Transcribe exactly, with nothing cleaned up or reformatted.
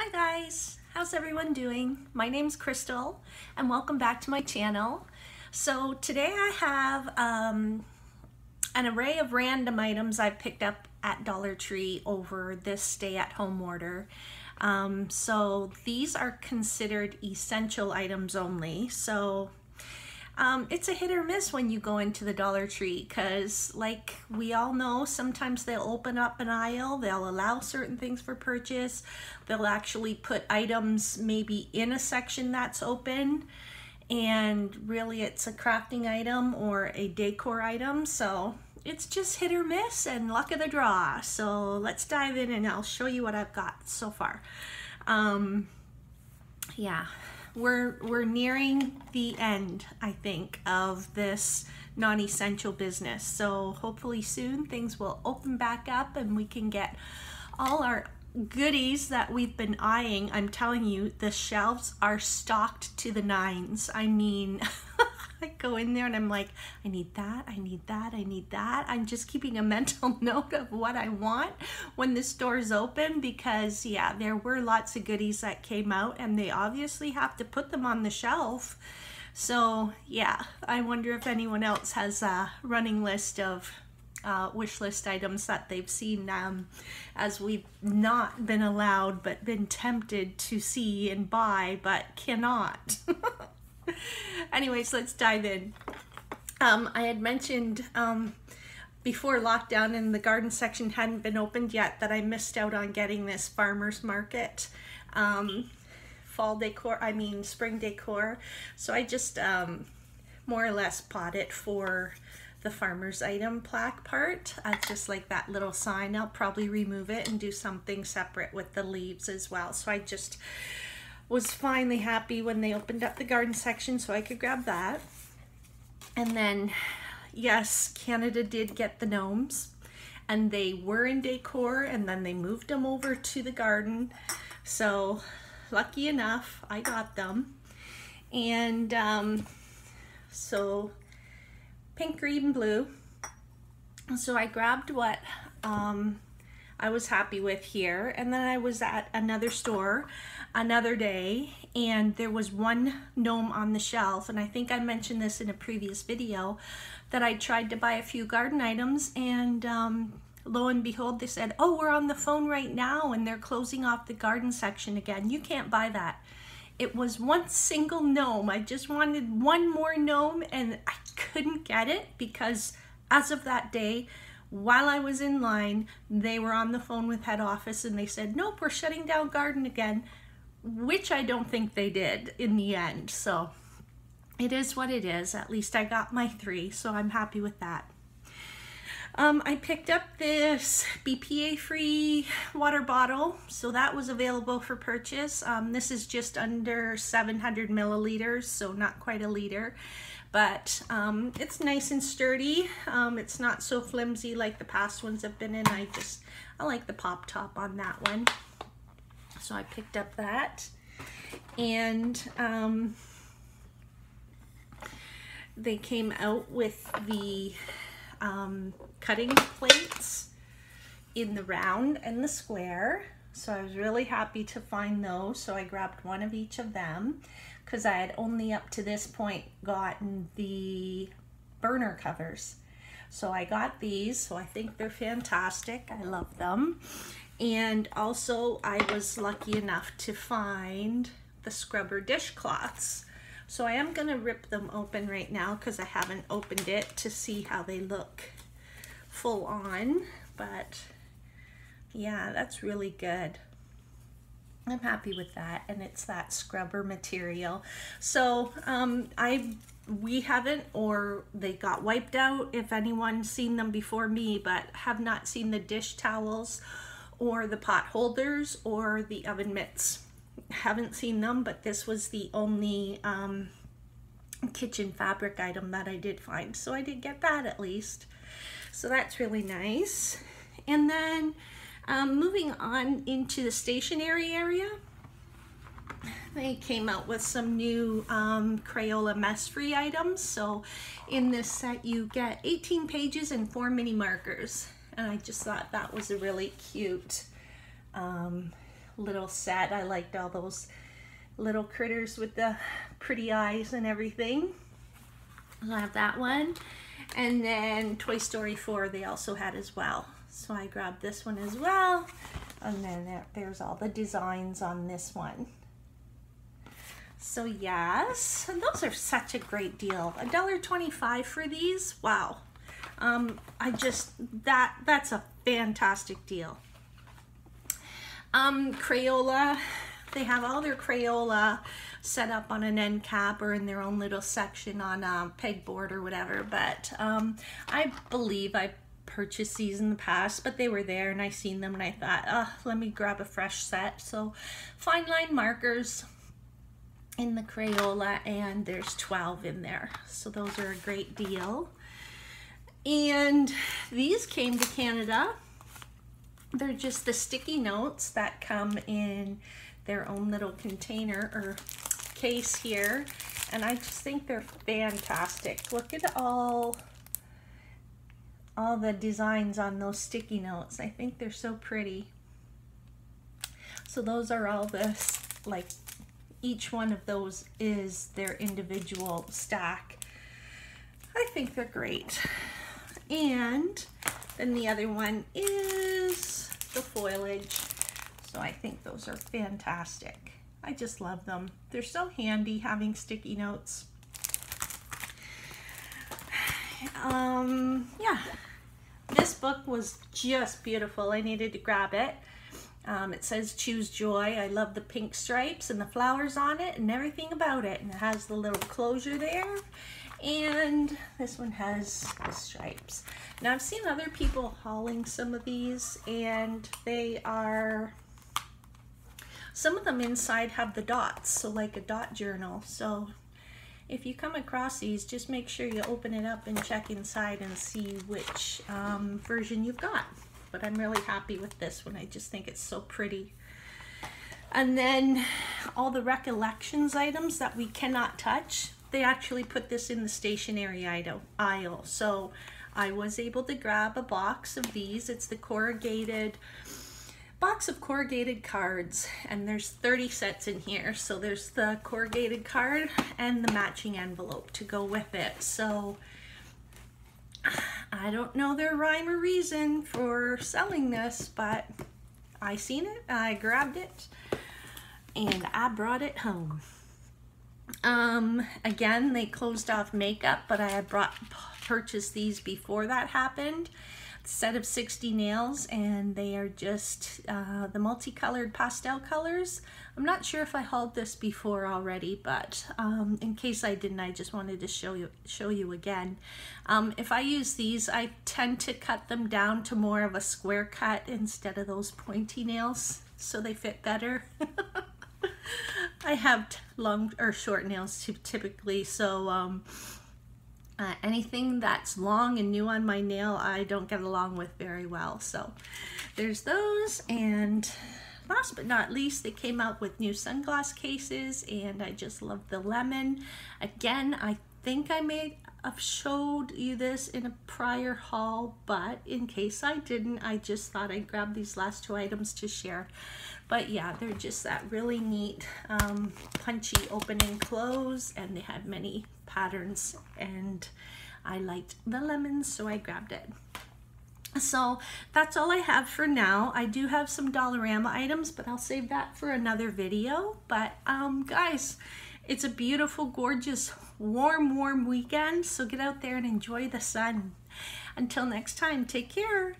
Hi guys, how's everyone doing? My name's Crystal and welcome back to my channel. So today I have um, an array of random items I've picked up at Dollar Tree over this stay-at-home order. Um, so these are considered essential items only. So um, it's a hit or miss when you go into the Dollar Tree because, like we all know, sometimes they'll open up an aisle, they'll allow certain things for purchase, they'll actually put items maybe in a section that's open, and really it's a crafting item or a decor item, so it's just hit or miss and luck of the draw. So let's dive in and I'll show you what I've got so far. Um, yeah, we're, we're nearing the end, I think, of this non-essential business. So hopefully soon things will open back up and we can get all our goodies that we've been eyeing. I'm telling you, the shelves are stocked to the nines. I mean, I go in there and I'm like, I need that, I need that, I need that. I'm just keeping a mental note of what I want when the store's open because, yeah, there were lots of goodies that came out and they obviously have to put them on the shelf. So, yeah, I wonder if anyone else has a running list of Uh, wish list items that they've seen um, as we've not been allowed but been tempted to see and buy but cannot. Anyways, let's dive in. Um, I had mentioned um, before lockdown and the garden section hadn't been opened yet that I missed out on getting this farmer's market um, fall decor, I mean spring decor. So I just um, more or less bought it for the farmer's item plaque part. I just like that little sign. I'll probably remove it and do something separate with the leaves as well. So I just was finally happy when they opened up the garden section so I could grab that. And then, yes, Canada did get the gnomes and they were in decor and then they moved them over to the garden. So lucky enough, I got them. And um, so pink, green, blue. So I grabbed what um, I was happy with here, and then I was at another store another day and there was one gnome on the shelf, and I think I mentioned this in a previous video that I tried to buy a few garden items, and um, lo and behold, they said, oh, we're on the phone right now and they're closing off the garden section again, you can't buy that. It was one single gnome. I just wanted one more gnome and I couldn't get it because as of that day, while I was in line, they were on the phone with head office and they said, nope, we're shutting down garden again, which I don't think they did in the end. So it is what it is. At least I got my three, so I'm happy with that. Um, I picked up this B P A-free water bottle, so that was available for purchase. Um, this is just under seven hundred milliliters, so not quite a liter, but um, it's nice and sturdy. Um, it's not so flimsy like the past ones have been in. I just, I like the pop top on that one. So I picked up that, and um, they came out with the Um, cutting plates in the round and the square, so I was really happy to find those, so I grabbed one of each of them because I had only up to this point gotten the burner covers. So I got these, so I think they're fantastic, I love them. And also I was lucky enough to find the scrubber dishcloths. So I am gonna rip them open right now because I haven't opened it to see how they look full on, but yeah, that's really good. I'm happy with that, and it's that scrubber material. So um, I we haven't, or they got wiped out if anyone's seen them before me, but have not seen the dish towels or the pot holders or the oven mitts. Haven't seen them, but this was the only um, kitchen fabric item that I did find, so I did get that at least, so that's really nice. And then um, moving on into the stationery area, they came out with some new um, Crayola mess-free items. So in this set you get eighteen pages and four mini markers, and I just thought that was a really cute um, little set. I liked all those little critters with the pretty eyes and everything. I have that one. And then Toy Story four they also had as well. So I grabbed this one as well. And then there, there's all the designs on this one. So yes, and those are such a great deal. a dollar twenty-five for these, wow. Um, I just, that that's a fantastic deal. Um, Crayola, they have all their Crayola set up on an end cap or in their own little section on a pegboard or whatever. But um, I believe I purchased these in the past, but they were there and I seen them and I thought, oh, let me grab a fresh set. So fine line markers in the Crayola, and there's twelve in there. So those are a great deal. And these came to Canada. They're just the sticky notes that come in their own little container or case here. And I just think they're fantastic. Look at all, all the designs on those sticky notes. I think they're so pretty. So those are all this, like each one of those is their individual stack. I think they're great. And then the other one is the foliage. So I think those are fantastic. I just love them. They're so handy having sticky notes. Um, yeah, this book was just beautiful. I needed to grab it. Um, it says Choose Joy. I love the pink stripes and the flowers on it and everything about it. And it has the little closure there. And this one has the stripes. Now I've seen other people hauling some of these, and they are, some of them inside have the dots, so like a dot journal. So if you come across these, just make sure you open it up and check inside and see which um, version you've got. But I'm really happy with this one. I just think it's so pretty. And then all the Recollections items that we cannot touch, they actually put this in the stationery aisle. So I was able to grab a box of these. It's the corrugated, box of corrugated cards. And there's thirty sets in here. So there's the corrugated card and the matching envelope to go with it. So I don't know their rhyme or reason for selling this, but I seen it, I grabbed it, and I brought it home. Um, again, they closed off makeup, but I had brought, purchased these before that happened. A set of sixty nails, and they are just uh, the multicolored pastel colors. I'm not sure if I hauled this before already, but um, in case I didn't, I just wanted to show you show you again. Um, if I use these, I tend to cut them down to more of a square cut instead of those pointy nails, so they fit better. I have long or short nails typically, so um, uh, anything that's long and new on my nail, I don't get along with very well. So there's those, and last but not least, they came out with new sunglass cases, and I just love the lemon. Again, I think I made, I've showed you this in a prior haul, but in case I didn't, I just thought I'd grab these last two items to share. But yeah, they're just that really neat, um, punchy open and close, and they had many patterns, and I liked the lemons, so I grabbed it. So that's all I have for now. I do have some Dollarama items, but I'll save that for another video. But um, guys, it's a beautiful, gorgeous, warm, warm weekend, so get out there and enjoy the sun. Until next time, take care.